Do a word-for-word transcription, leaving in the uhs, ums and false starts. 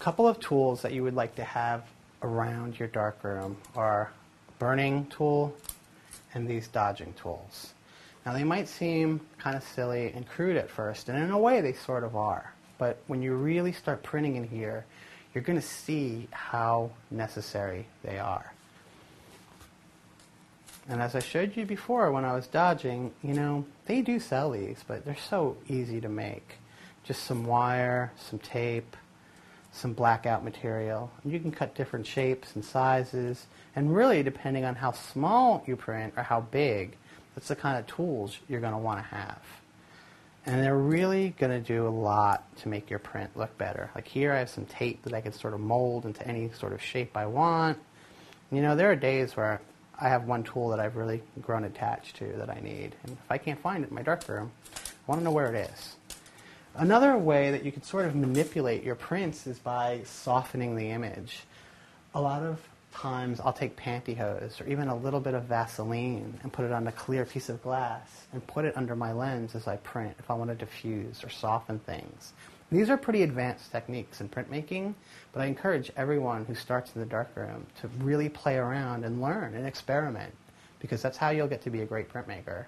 A couple of tools that you would like to have around your darkroom are a burning tool and these dodging tools. Now they might seem kind of silly and crude at first, and in a way they sort of are, but when you really start printing in here, you're going to see how necessary they are. And as I showed you before when I was dodging, you know, they do sell these, but they're so easy to make. Just some wire, some tape, some blackout material. And you can cut different shapes and sizes, and really depending on how small you print or how big, that's the kind of tools you're going to want to have. And they're really going to do a lot to make your print look better. Like here I have some tape that I can sort of mold into any sort of shape I want. You know, there are days where I have one tool that I've really grown attached to that I need. And if I can't find it in my darkroom, I want to know where it is. Another way that you can sort of manipulate your prints is by softening the image. A lot of times I'll take pantyhose or even a little bit of Vaseline and put it on a clear piece of glass and put it under my lens as I print if I want to diffuse or soften things. These are pretty advanced techniques in printmaking, but I encourage everyone who starts in the darkroom to really play around and learn and experiment, because that's how you'll get to be a great printmaker.